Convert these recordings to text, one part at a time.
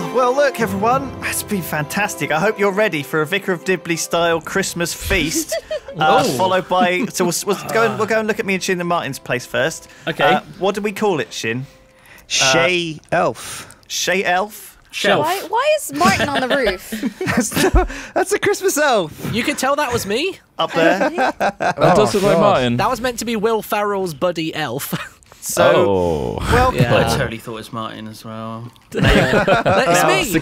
Oh, well, look, everyone. It's been fantastic. I hope you're ready for a Vicar of Dibley-style Christmas feast, followed by... So we'll go and look at me and Sjin and Martyn's place first. Okay. What do we call it, Sjin? Shay Elf. Shay Elf? Shelf. Why is Martyn on the roof? That's a Christmas elf. You could tell that was me. Up there. That does look like Martyn. That was meant to be Will Ferrell's buddy elf. So, well, I totally thought it was Martyn as well. It's me. It's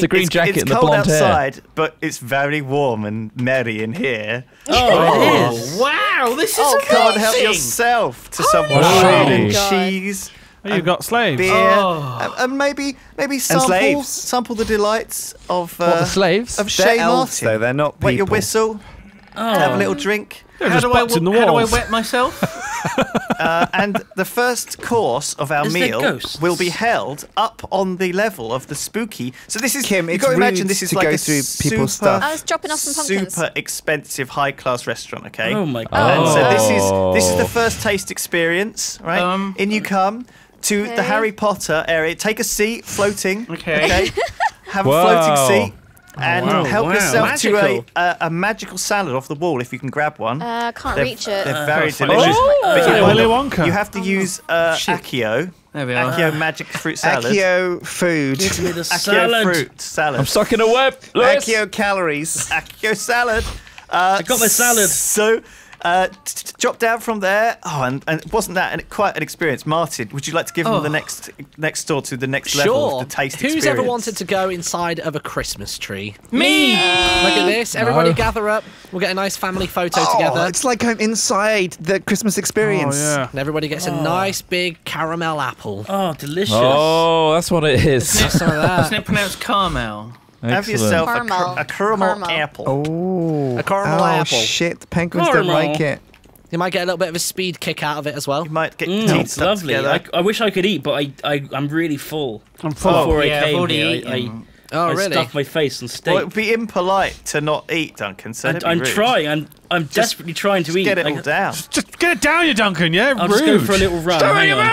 the green jacket and the blonde hair. It's cold outside, but it's very warm and merry in here. Oh, it is. Wow, this is amazing. Can't help yourself to someone shredded cheese. Oh, you've got slaves. Beer, and maybe sample the delights of the slaves of Shay Martyn. Though they're not people. Wet your whistle. Have a little drink. How do I wet myself? And the first course of our meal will be held up on the level of the spooky. So this is Kim. You've got to imagine this is like a super expensive high-class restaurant. Okay. Oh my god. And so this is the first taste experience. Right. In you come to the Harry Potter area. Take a seat, floating. Okay. Have a floating seat. And help yourself to a magical salad off the wall if you can grab one. I can't reach it. They're very delicious. But you have to use Accio. There we are. Accio magic fruit salad. Accio food. Accio fruit salad. I'm stuck in a web. Accio calories. Accio salad. I got my salad. So... drop down from there. Oh, and wasn't that quite an experience, Martyn? Would you like to give them the next door to the next level of the taste experience? Who's ever wanted to go inside of a Christmas tree? Me. Look at this. Everybody gather up. We'll get a nice family photo together. It's like I'm inside the Christmas experience. Oh, yeah. And everybody gets a nice big caramel apple. Oh, delicious. Oh, that's what it is. Some of that. Isn't it pronounced caramel? Excellent. Have yourself a caramel apple. Oh, a caramel apple. Shit, the penguins don't like it. You might get a little bit of a speed kick out of it as well. You might get teeth lovely. I wish I could eat, but I'm really full. I'm full. Before I came here, I stuffed my face on steak. Well, it would be impolite to not eat, Duncan. So I'm trying. I'm desperately trying to eat. Get it all down. Just get it down, you Duncan. Yeah, I'm just going for a little run.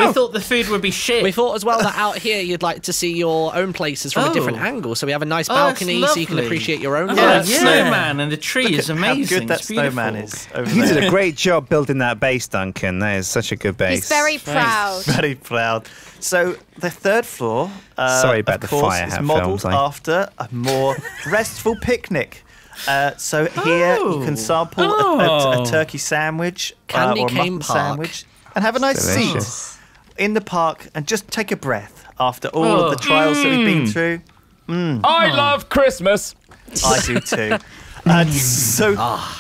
We thought the food would be shit. We thought as well that out here you'd like to see your own places from a different angle. So we have a nice balcony so you can appreciate your own. Yeah, snowman and the tree is amazing. How good that snowman is. You did a great job building that base, Duncan. That is such a good base. He's very proud. Very proud. So the third floor, is modelled after a more restful picnic. So here you can sample a turkey sandwich, or a mutton sandwich, and have a nice seat in the park and just take a breath after all of the trials that we've been through. I love Christmas. I do too. And so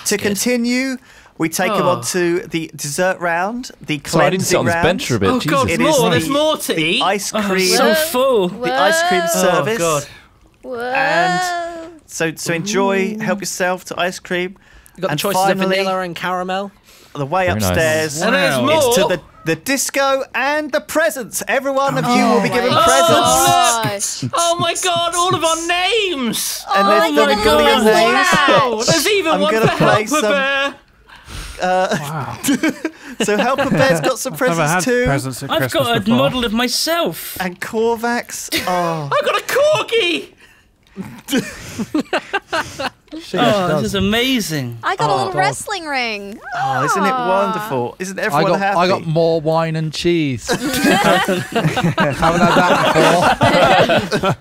to continue. We take them on to the dessert round, the cleansing round. Oh God, there's more to eat. Ice cream. I'm so full. The ice cream service. Oh God. And so enjoy. Help yourself to ice cream. You've got choices of vanilla and caramel. The way upstairs. Nice. Wow. And it's to the disco and the presents. Everyone of you will be given presents. Look. Oh my God! All of our names. And there's the God. Wow. There's even one for Helper Bear. So Helper Bear's got some presents too. I've got a model of myself. And Corvax. Oh. I've got a corgi. This is amazing. I got a little wrestling ring. Oh, isn't it wonderful? Isn't everyone happy? I got more wine and cheese. Haven't had that before.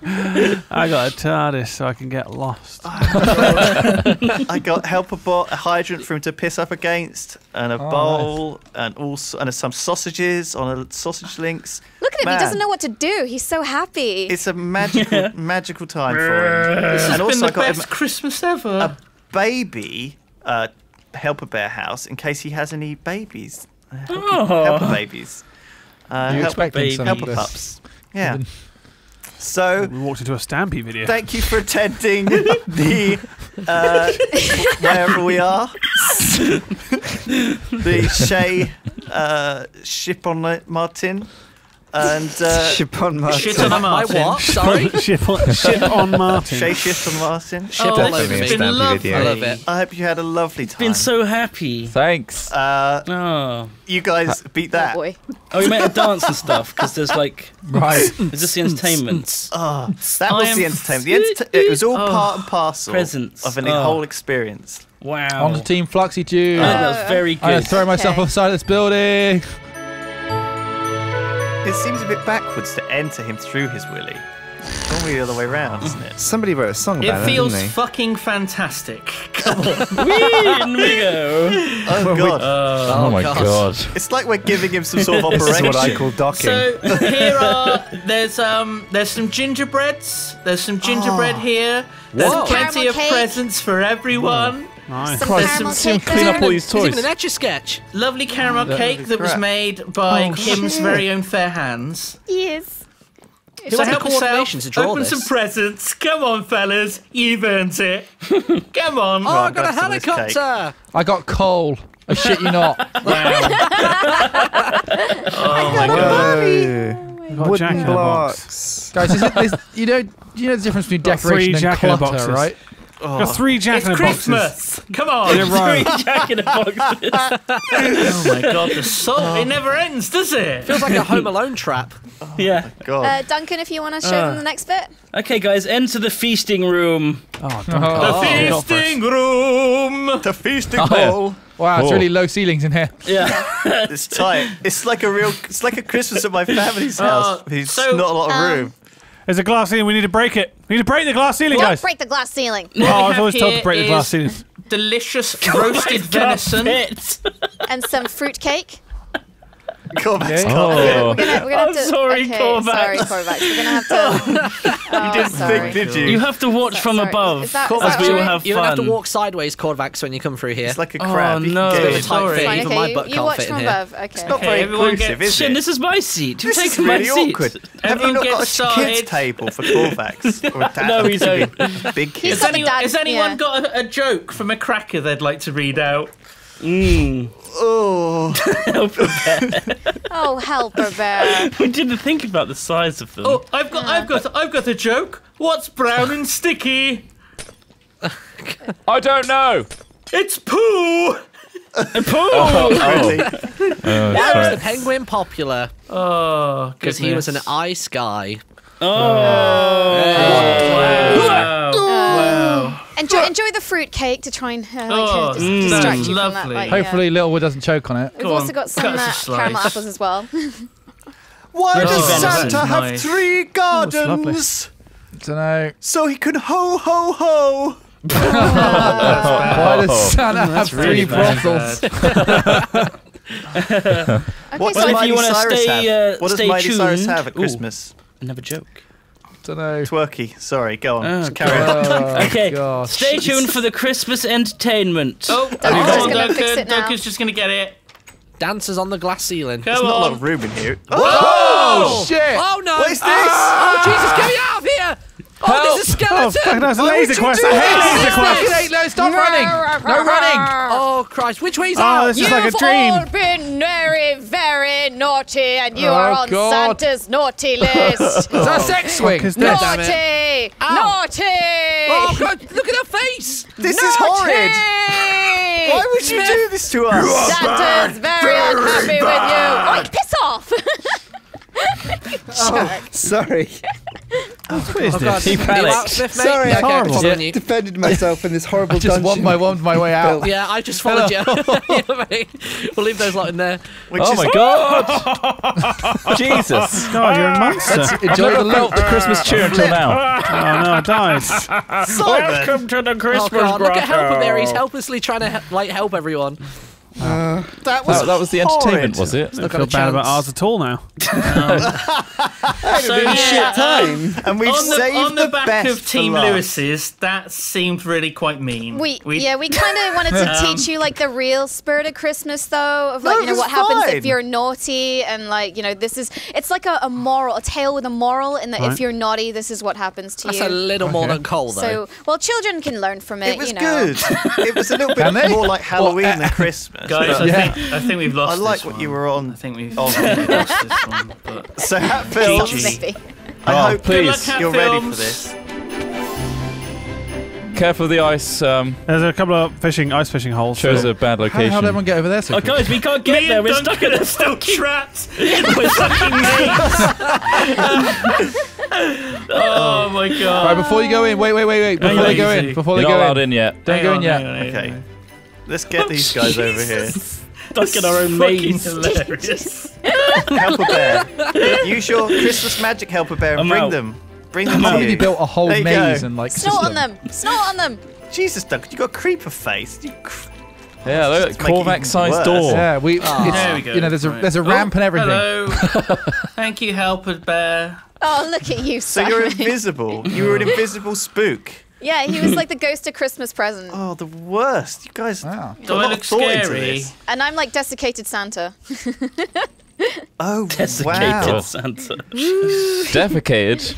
I got a TARDIS so I can get lost. I got Helper Bear, a hydrant for him to piss up against, and a bowl, and also some sausages on sausage links. Look at him, he doesn't know what to do. He's so happy. It's a magical time for him. This has been the best Christmas ever. A baby Helper Bear house in case he has any babies. Helper babies. Helper pups. Yeah. So we walked into a Stampy video. Thank you for attending wherever we are. The Shay Ship on Martyn And ship on Martyn. Shit on Martyn. My what? Sorry. Ship on Martyn. Shit on Martyn. Ship on Martyn. It's been lovely. I love it. I hope you had a lovely time. Been so happy. Thanks. Oh. You guys beat that. Oh, boy. Oh, we made a dance and stuff because there's like. Right. It's just the entertainment. Oh, that was the entertainment. It was all part and parcel of an whole experience. Wow. On the team Fluxy Tube. That was very good. I throw myself off the side of this building. It seems a bit backwards to enter him through his willy. It's normally the other way around, isn't it? Somebody wrote a song about it. It feels fucking fantastic. Come on. Whee! In we go. Oh, God. Oh, my God. It's like we're giving him some sort of operation. This is what I call docking. So, here are... There's some gingerbreads. There's some gingerbread here. There's plenty of presents for everyone. Whoa. Nice. Some clean up all these toys. It's even an Etch-a-Sketch. Lovely caramel cake that was made by Kim's very own fair hands. Yes. So help yourself. Open some presents. Come on, fellas. You've earned it. Come on. Oh, I got a helicopter. I got coal. I shit you not. Wow. Oh my God. Wooden blocks. Guys, you know the difference between decoration and clutter, right? Oh. Got three Jack-in-the-Boxes. Come on, three Jack-in-the-Boxes. Oh my God, the salt, it never ends, does it? Feels like a Home Alone trap. Oh yeah. God. Duncan, if you want to show them the next bit. Okay, guys, enter the feasting room. Oh, Duncan. The feasting room. The feasting hall. Wow, it's really low ceilings in here. Yeah, it's tight. It's like a Christmas at my family's house. There's not a lot of room. There's a glass ceiling. We need to break it. We need to break the glass ceiling, guys. Don't break the glass ceiling. Oh, I was always told to break the glass ceiling. Delicious roasted venison and some fruitcake. Corvax. Oh. I'm sorry, Corvax. Sorry, Corvax. We're gonna have to. Oh, you didn't think, did you? You have to watch from above. As we all have fun. You have to walk sideways, Corvax, when you come through here. It's like a crab. Oh no! It's fine. Okay, you watch from above. Okay. It's not very inclusive, is it? This is my seat. This is really awkward. Have you not got a kids table for Corvax? No, he's a big kid. Has anyone got a joke from a cracker they'd like to read out? Mm. Oh. Helper Bear. Oh, Helper Bear. We didn't think about the size of them. Oh, I've got a joke. What's brown and sticky? I don't know. It's poo. Really? Why was the penguin popular? Oh, because he was an ice guy. Wow. Enjoy the fruit cake to try and distract you from that. Like, hopefully, Littlewood doesn't choke on it. We've also got some caramel apples as well. Why does Santa have three gardens? I don't know. So he can ho ho ho. Why does Santa have three brothels? What does Miley Cyrus have? What does Miley Cyrus have at Christmas? Another joke. I don't know. Twerky. Sorry, go on. Just carry on. Okay, stay tuned for the Christmas entertainment. Oh, Duncan's just going to get it. Dancers on the glass ceiling. There's not a lot of room in here. Oh, shit! Oh, no! What is this? Oh, Jesus, get me out of here! Oh, there's a skeleton! Oh, that's a laser quest! I hate laser quests! No, stop running! No running! Oh, Christ, which way's out? Oh, this is like a dream! You've all been very, very naughty, and you are on Santa's naughty list! Is that a sex swing? Naughty! Naughty! Oh, God, look at her face! This is horrid! Why would you do this to us? Santa's very unhappy with you! Oh, piss off! Oh, sorry. What is this? He panicked. Sorry, I defended myself in this horrible dungeon. I just wand my way out. Yeah, I just followed you. We'll leave those lot in there. Oh my God! Jesus! God, you're a monster. Enjoy the Christmas cheer until now. Oh no, it dies. Welcome to the Christmas grotto. Look at Helper there. He's helplessly trying to help everyone. That was the entertainment, was it? I don't feel bad about ours at all now. So shit time, and we've saved on the back best of Team Lewis's. That seemed really quite mean. We kind of wanted to teach you like the real spirit of Christmas, though, of like what happens if you're naughty, and like this is like a moral, a tale with a moral, in that if you're naughty, this is what happens to you. That's a little more than coal, though. So, well, children can learn from it. It was good. It was a little bit more like Halloween than Christmas. Guys, I think we've lost. I like this what one. You were on. I think we've lost this one. But... So Hat Films, I hope please you're ready for this. Careful of the ice. There's a couple of ice fishing holes. Shows a bad location. How did everyone get over there? So guys, we can't get there. We're stuck in the still traps. We're stuck in these. Oh my god! Right, before you go in, wait. Before they go in, you're not allowed in yet. Don't go in yet. Okay. Let's get these guys over here. Stuck in our own maze. Hilarious. Helper Bear, use your Christmas magic, Helper Bear, and bring them. I've already built a whole maze and like. Snort on them! Snort on them! Jesus, Duncan, you got a creeper face. Yeah, look, Corvax-sized door. Yeah, there we go. You know, there's a ramp and everything. Hello. Thank you, Helper Bear. Oh, look at you, Simon. So you're invisible. You were an invisible spook. Yeah, he was like the ghost of Christmas present. Oh, the worst. You guys... Wow. Do I look scary? And I'm like desiccated Santa. Oh, desiccated wow. Santa. Defecated?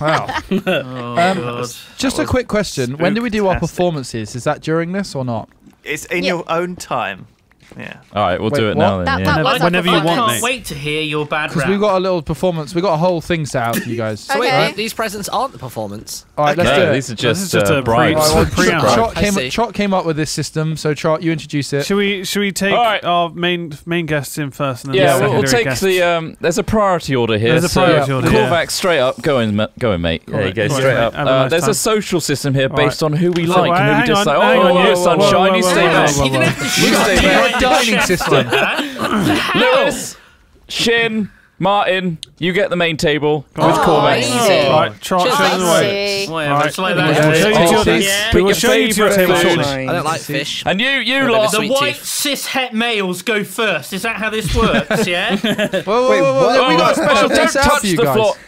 Wow. Oh, God. Just a quick question. When do we do our performances? Is that during this or not? It's in your own time. Yeah. All right, we'll do it now then. Whenever you want. I can't wait to hear your bad rap. Because we've got a little performance. We've got a whole thing set out for you guys. So wait, these presents aren't the performance. All right, let's do it. These are just bribes. Trot came up with this system, so Trot, you introduce it. Should we take our main guests in first? And then we'll take the. There's a priority order here. There's a priority order. Corvax, straight up, go in, mate. There you go, straight up. There's a social system here based on who we like and who we dislike. Oh, you're sunshine. You stay back. You stay back. Dining system. Lewis, Sjin, Martyn, you get the main table with Corvax. Right, Trot, show them the way. Pick your favourite food. I don't like fish. And you lot. The white cis-het males go first. Is that how this works, yeah? Whoa, we got a special guest out for you guys. All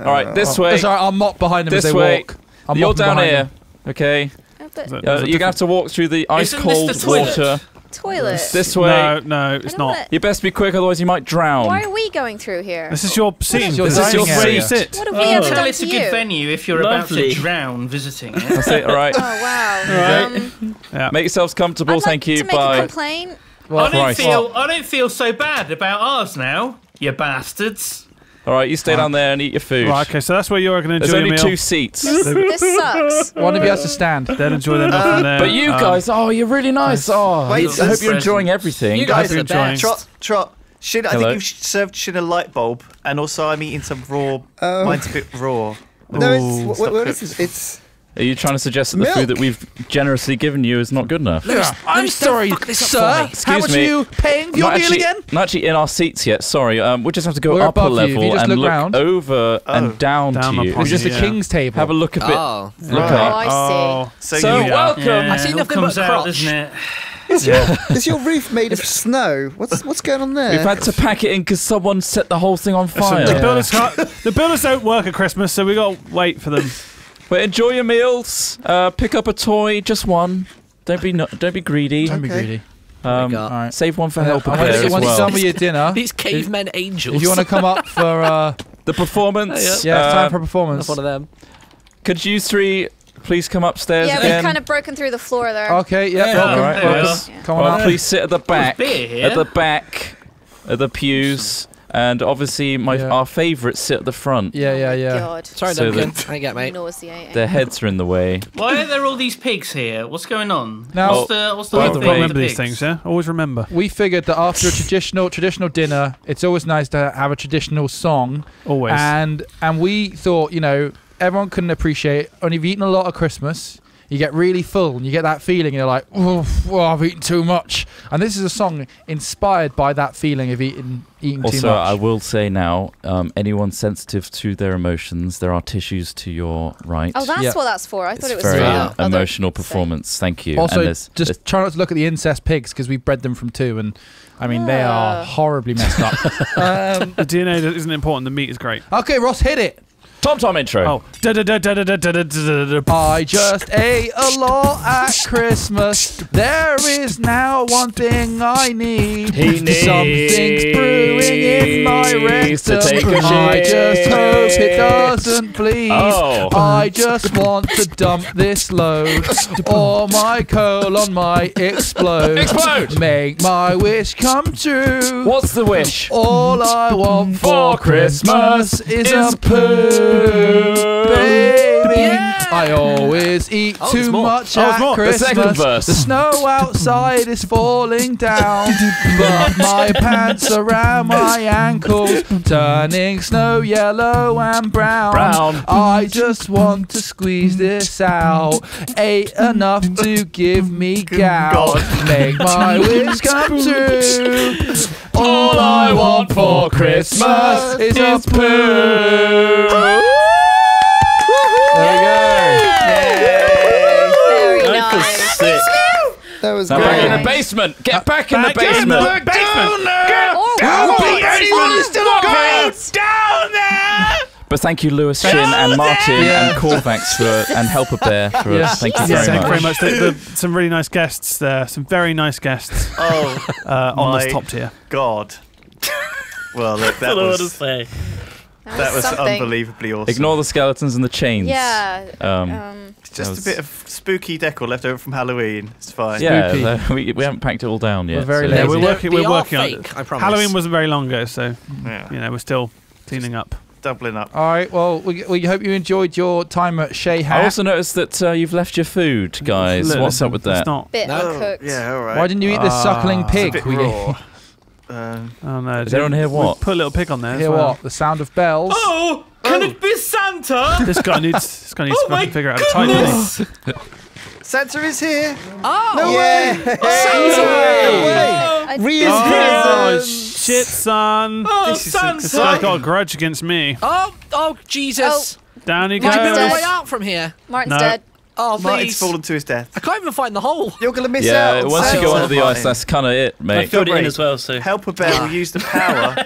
right, this way. I'll mop behind them as they walk. You're down here, okay? You're going to have to walk through the ice-cold water. Toilet. This way. No, it's not. You best be quick, otherwise you might drown. Why are we going through here? This is your scene. This is your seat. What have we ever done to you? It's a good venue if you're about to drown visiting. Yeah? That's it. All right. Oh wow. All right. Make yourselves comfortable. Thank you. Bye. A complaint. Well, I don't feel so bad about ours now, you bastards. All right, you stay down there and eat your food. Right, okay, so that's where you're going to enjoy your meal. There's only 2 seats. This sucks. One of you has to stand. Then enjoy them from there. But you guys, you're really nice. I hope you're enjoying everything. You guys are best. Trot. Shin, I think you've served Shin a light bulb, and also I'm eating some raw. Mine's a bit raw. No, what is this? Are you trying to suggest that the food that we've generously given you is not good enough? Yeah. I'm sorry, sir. How much are you paying for your meal again? I'm not actually in our seats yet, sorry. We'll just have to go up a level and look over and down to you. It's just the king's table. Have a look a bit. Look up. I see. So welcome. I see nothing but crotch, isn't it? Is your roof made of snow? What's going on there? We've had to pack it in because someone set the whole thing on fire. The builders don't work at Christmas, so we got to wait for them. But enjoy your meals. Pick up a toy, just one. Don't be greedy. Don't be greedy. Save one for Helper Bear as well. Some of your dinner. These cavemen angels. If you want to come up for the performance, it's time for a performance. That's one of them. Could you 3 please come upstairs? Yeah, we've kind of broken through the floor there. Okay, welcome. Come on up. Please sit at the back. At the back of the pews. And obviously, our favourites sit at the front. Yeah. God. Sorry, Duncan. I get mate. Their heads are in the way. Why are there all these pigs here? What's going on? Now, remember these things, yeah? Always remember. We figured that after a traditional dinner, it's always nice to have a traditional song. Always. And we thought, you know, everyone couldn't appreciate. Only if you've eaten a lot of Christmas, you get really full, and you get that feeling, and you're like, oh, I've eaten too much. And this is a song inspired by that feeling of eating too much. Also, I will say now, anyone sensitive to their emotions, there are tissues to your right. Oh, that's what that's for. I thought it was very emotional performance. Thank you. Also, and just try not to look at the incest pigs, because we bred them from 2, and I mean, they are horribly messed up. The DNA isn't important. The meat is great. Okay, Ross, hit it. TomTom intro. Oh. I just ate a lot at Christmas. There is now one thing I need. Something's brewing in my rectum. I just hope it doesn't bleed. Oh. I just want to dump this load. Or my colon might explode. Explode! Make my wish come true. What's the wish? All I want for Christmas is a poo. Baby, yeah. I always eat too much at Christmas. The second verse. The snow outside is falling down, but my pants around my ankles, turning snow yellow and brown. I just want to squeeze this out. Ate enough to give me gout. Make my wish come true. All I want for Christmas is a poo. There we go. Yay. Very nice. That was great. Back in the basement. Get back in the basement. Get down there. Get down there. But thank you, Lewis, Sjin, and Martyn, and Corvax, and Helper Bear for us. Thank you very much. Some really nice guests there. Some very nice guests on this top tier. God. Well, look, that was... That was unbelievably awesome. Ignore the skeletons and the chains. Yeah. Just a bit of spooky decor left over from Halloween. It's fine. Yeah, we haven't packed it all down yet. We're very lazy. We're working on it. I promise. Halloween wasn't very long ago, so you know, we're still cleaning up. Doubling up. All right. Well, we hope you enjoyed your time at Shea Hat. I also noticed that you've left your food, guys. What's up with that? It's not uncooked. Yeah, all right. Why didn't you eat the suckling pig? It's a bit raw. Oh no! Did anyone hear what? Put a little pig on there. Hear what? The sound of bells. Oh! Can it be Santa? This guy needs. This guy needs to figure out a title. Santa is here. Oh! No way! Oh, Santa! No way! Shit, son! Oh, Santa! This guy got a grudge against me. Oh! Oh, Jesus! Oh. Down he goes. Martyn's dead. Way out from here. Martyn's dead. Oh, Martyn's fallen to his death. I can't even find the hole. You're gonna miss out. Yeah, once you go under the ice, that's kind of it, mate. I filled it in as well, so Helper Bear will use the power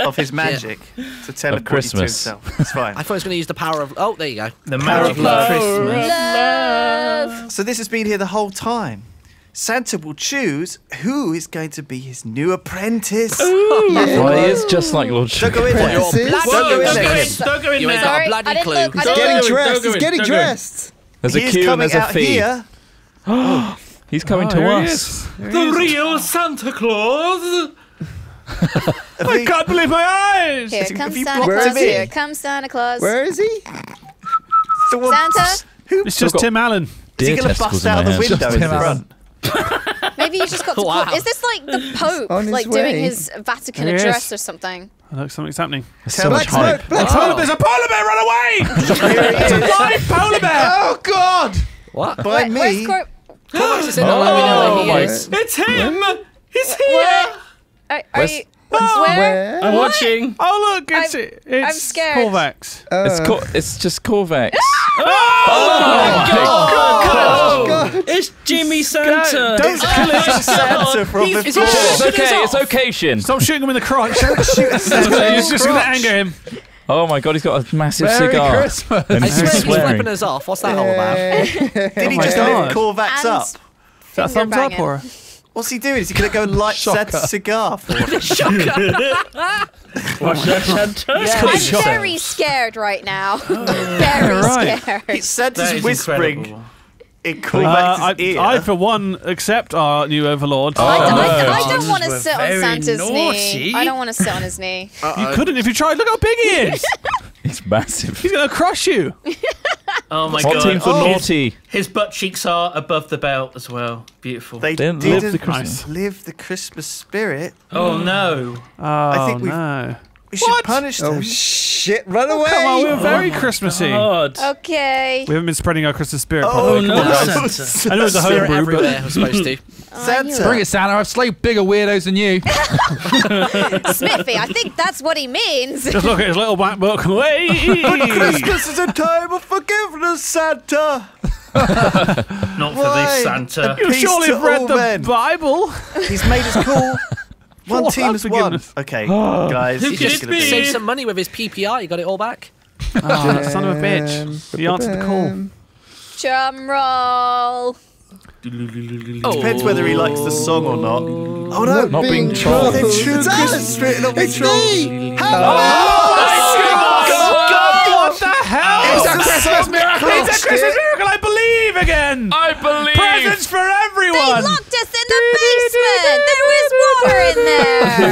of his magic to teleport you to himself. It's fine. I thought he was gonna use the power of. Oh, there you go. The power of love. Christmas. Love. So this has been here the whole time. Santa will choose who is going to be his new apprentice. Well, he is just like Lord Sugar. Don't go in there. Don't go in there. You've got a bloody clue. He's getting dressed. He's getting dressed. There's a queue and there's a fee. He's coming to us. The real Santa Claus. I can't believe my eyes. Here comes Santa Claus. Here comes Santa Claus. Where is he? Santa? It's just Tim Allen. Is he going to bust out the window in front? Maybe you just got to call. Is this like the Pope like doing his Vatican address or something? Look, something's happening. Black smoke! There's a polar bear! Run away! It's a live polar bear! Oh God! What? By me? It's him! He's here! Are you? Where? I'm watching. Oh look, I'm scared. Corvax. It's just Corvax. Oh my God! It's Jimmy Santa. Don't kill him, Santa from before. It's okay. It's okay, Sjin. Stop shooting him in the crotch. Don't shoot Santa. He's just going to anger him. Oh my God, he's got a massive cigar. Merry Christmas. I swear he's flipping us off. What's that all about? Did he just lift Corvax up? Is that a thumbs up or? What's he doing? Is he going to go and light Santa's cigar for him? I'm very scared right now. Very scared. It's Santa's whispering. It I, for one, accept our new overlord. I don't want to sit on Santa's knee. I don't want to sit on his knee. You couldn't if you tried. Look how big he is. He's massive. He's going to crush you. Oh my God! Team for naughty. His butt cheeks are above the belt as well. Beautiful. They didn't live the Christmas spirit. Oh no! Oh, I think we should punish them. Oh shit! Run away! Come on, we're very Christmassy. God. Okay. We haven't been spreading our Christmas spirit. Oh no! Santa. I know it's a homebrew, but we're supposed to. Santa, bring it, Santa! I've slayed bigger weirdos than you. Smithy, I think that's what he means. Just look at his little black book. But Christmas is a time of forgiveness, Santa. Not for this, Santa. You surely have read the Bible. He's made us cool. One team has won. Okay, guys. He's just going to save some money with his PPI. He got it all back. Oh, son of a bitch. He answered the call. Drum roll. Oh. Depends whether he likes the song or not. Oh no! Not being trolled. It's true. It's me. Hello! God! What the hell? It's a Christmas miracle. It's a Christmas miracle. I believe again. I believe. Presents for everyone. They locked us in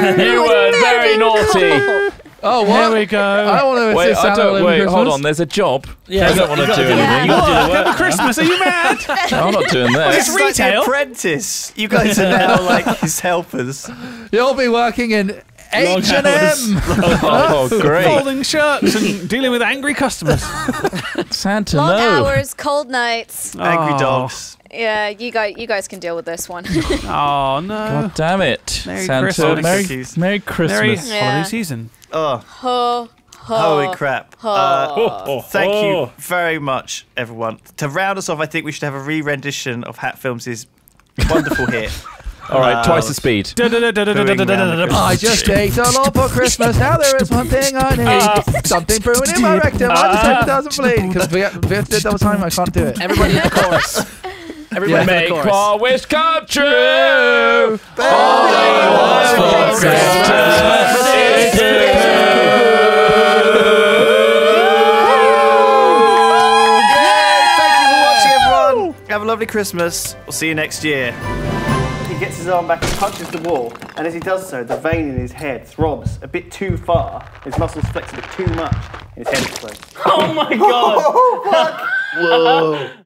the basement. There was water in there. You were very naughty. Oh, what? Here we go. I want to assist Alan. Wait, hold on. There's a job. Yeah, I don't want to do anything. Yeah. You do Christmas? Are you mad? I'm not doing that. It's retail. Like apprentice. You guys are now like his helpers. You'll be working in H&M. Oh, great. Folding shirts and dealing with angry customers. Santa, no. Long hours, cold nights. Oh. Angry dogs. Yeah, you guys can deal with this one. Oh, no. God damn it. Merry Santa. Merry Christmas. Merry holiday season. Oh. Ho, ho, holy crap. Ho. Thank you very much, everyone. To round us off, I think we should have a re-rendition of Hat Films' wonderful hit. Alright, twice the speed. I just ate a lot for Christmas. Now there is one thing I need. Something brewing in my rectum. I just hope it doesn't bleed. Because we have to do it double time. I can't do it. Everybody in the chorus. Everybody in the chorus. Make our wish come true. All I want for Christmas is have a lovely Christmas. We'll see you next year. He gets his arm back and punches the wall, and as he does so, the vein in his head throbs a bit too far. His muscles flex a bit too much, and his head explodes. Oh my god! Oh, fuck! Whoa.